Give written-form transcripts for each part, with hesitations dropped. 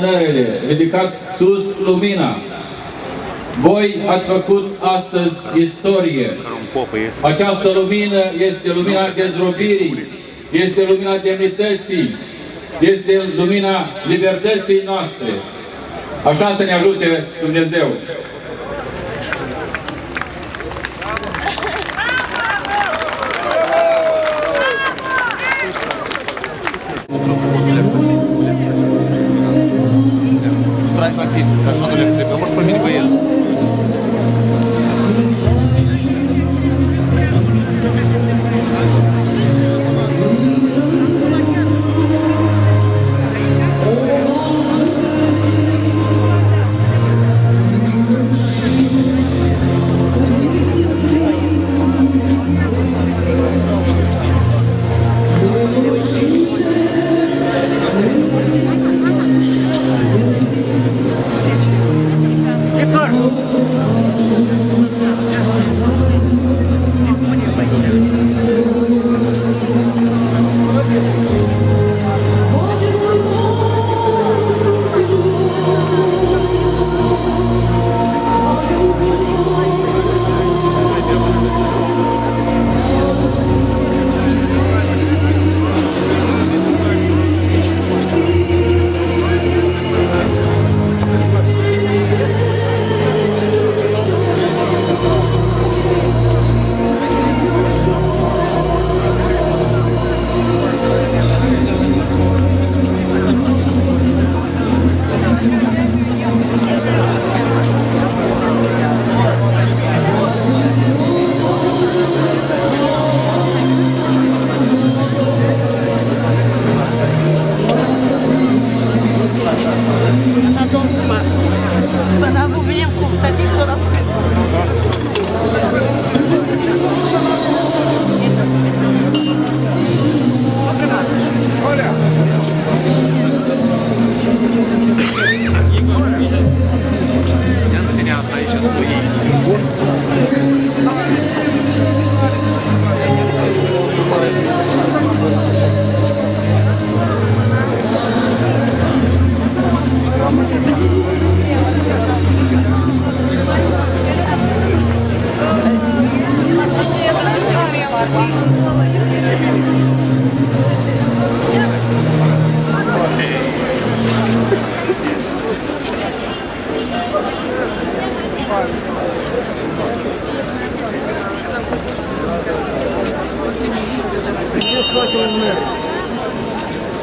Mânerele ridicați sus lumina. Voi ați făcut astăzi istorie. Această lumină este lumina dezrobirii, este lumina demnității, este lumina libertății noastre. Așa să ne ajute Dumnezeu.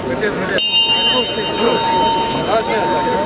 Vedeți, vedeți. Așa.